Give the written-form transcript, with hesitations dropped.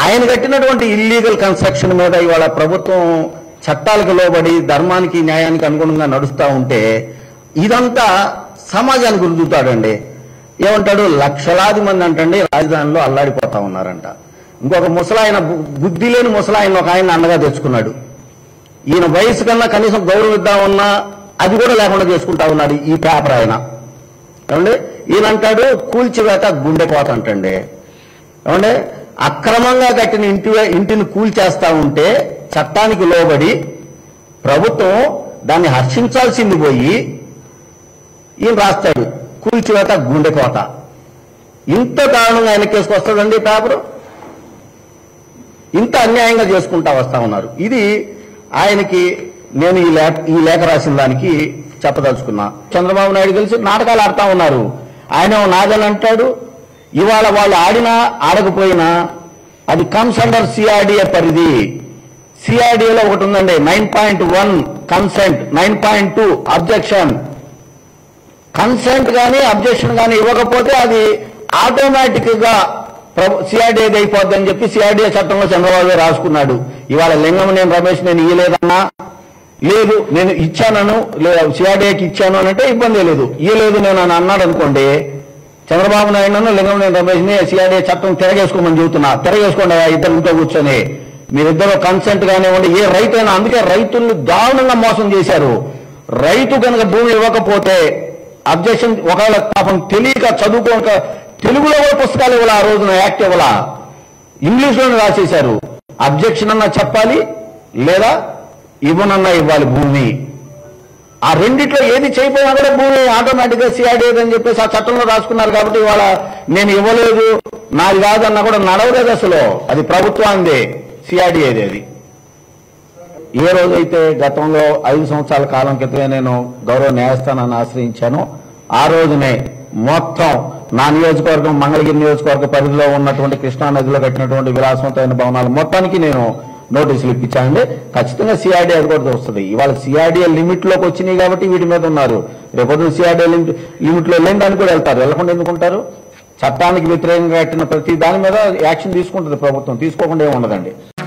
ఆయన కట్టినటువంటి illegal construction మీద ఇవాళ ప్రభుత్వం చట్టాలకు లోబడి ధర్మానికి న్యాయానికి అనుగుణంగా నడుస్తూ ఉంటే ఇదంతా సమాజానికి రుద్దుతాడండి. ఏమంటాడు, లక్షలాది మంది అంటండి రాజధానిలో అల్లాడిపోతా ఉన్నారంట. ఇంకొక ముసలాయన, బుద్ధి లేని ముసలాయన ఒక ఆయన అండగా తెచ్చుకున్నాడు. ఈయన వయసు కన్నా కనీసం గౌరవిద్దామన్నా అది కూడా లేకుండా చేసుకుంటా ఉన్నాడు ఈ పేపర్ ఆయన. ఏమంటే ఈయనంటాడు కూల్చివేత గుండెపోత అంటండి. ఏమంటే అక్రమంగా కట్టిన ఇంటిని కూల్చేస్తా ఉంటే చట్టానికి లోబడి ప్రభుత్వం దాన్ని హర్షించాల్సింది పోయి ఈయన రాస్తాడు కూల్చివేత గుండెపోత. ఇంత దారుణంగా ఆయన కేసుకొస్తాడండి పేపరు. ఇంత అన్యాయంగా చేసుకుంటా వస్తా ఉన్నారు. ఇది ఆయనకి నేను ఈ లేఖ రాసిన దానికి చెప్పదలుచుకున్నా. చంద్రబాబు నాయుడు కలిసి నాటకాలు ఆడుతూ ఉన్నారు. ఆయన నాదని అంటాడు. ఇవాళ వాళ్ళు ఆడినా ఆడకపోయినా అది కమ్స్ అండర్ సిఆర్డీఏ పరిధి. సిఆర్డీఏలో ఒకటి ఉందండి, 9.1 కన్సెంట్, 9.2 అబ్జెక్షన్. కన్సెంట్ కానీ అబ్జెక్షన్ కానీ ఇవ్వకపోతే అది ఆటోమేటిక్ గా సిఆర్డీఏది అయిపోద్ది అని చెప్పి సిఆర్డీఏ చట్టంలో చంద్రబాబు రాసుకున్నాడు. ఇవాళ లింగమనేని రమేష్ నేను ఇయ్యలేదన్నా, లేదు నేను ఇచ్చానను, సిఆర్డీఏకి ఇచ్చాను అని అంటే ఇబ్బంది లేదు. ఇయ్యలేదు నేను అని అన్నాడు అనుకోండి, చంద్రబాబు నాయుడును లింగమనేని రమేష్ని సిఆర్డీఏ చట్టం తిరగేసుకోమని చెబుతున్నా. తిరగేసుకోండి ఇద్దరితో కూర్చొని, మీరిద్దరు కన్సెంట్ కానివ్వండి, ఏ రైతు అయినా. అందుకే రైతుల్ని దారుణంగా మోసం చేశారు. రైతు కనుక భూమి ఇవ్వకపోతే అబ్జెక్షన్, ఒకవేళ పాపం తెలియక చదువుకోక తెలుగులో కూడా పుస్తకాలు ఇవ్వాల, ఆ రోజున యాక్ట్ ఇవ్వాల, ఇంగ్లీష్లోనే రాసేశారు. అబ్జెక్షన్ అన్నా చెప్పాలి, లేదా ఇవ్వనన్నా ఇవ్వాలి భూమి. ఆ రెండిట్లో ఏది చేయకపోయినా కూడా భూమి ఆటోమేటిక్గా సిఆర్డీఏ అని చెప్పేసి ఆ చట్టంలో రాసుకున్నారు. కాబట్టి ఇవాళ నేను ఇవ్వలేదు నాది కాదన్నా కూడా నడవలేదు అసలు. అది ప్రభుత్వానిదే, సిఆర్డీఏది. అది ఏ రోజైతే గతంలో 5 సంవత్సరాల కాలం క్రితమే నేను గౌరవ న్యాయస్థానాన్ని ఆశ్రయించానో ఆ రోజునే మొత్తం నా నియోజకవర్గం, మంగళగిరి నియోజకవర్గ పరిధిలో ఉన్నటువంటి కృష్ణా నదిలో కట్టినటువంటి విలాసవంతమైన భవనాలు మొత్తానికి నేను నోటీసులు ఇప్పించానండి. ఖచ్చితంగా సిఆర్డీఏ అది కూడా వస్తుంది. ఇవాళ సిఆర్డీఏ లిమిట్లోకి వచ్చినాయి కాబట్టి వీటి మీద ఉన్నారు. రేపొద్దు సిఆర్డీఏ లిమిట్లో లేని దాన్ని కూడా వెళ్తారు. వెళ్లకుండా ఎందుకుంటారు? చట్టానికి వ్యతిరేకంగా కట్టిన ప్రతి దాని మీద యాక్షన్ తీసుకుంటుంది ప్రభుత్వం, తీసుకోకుండా ఏమి ఉండదండి.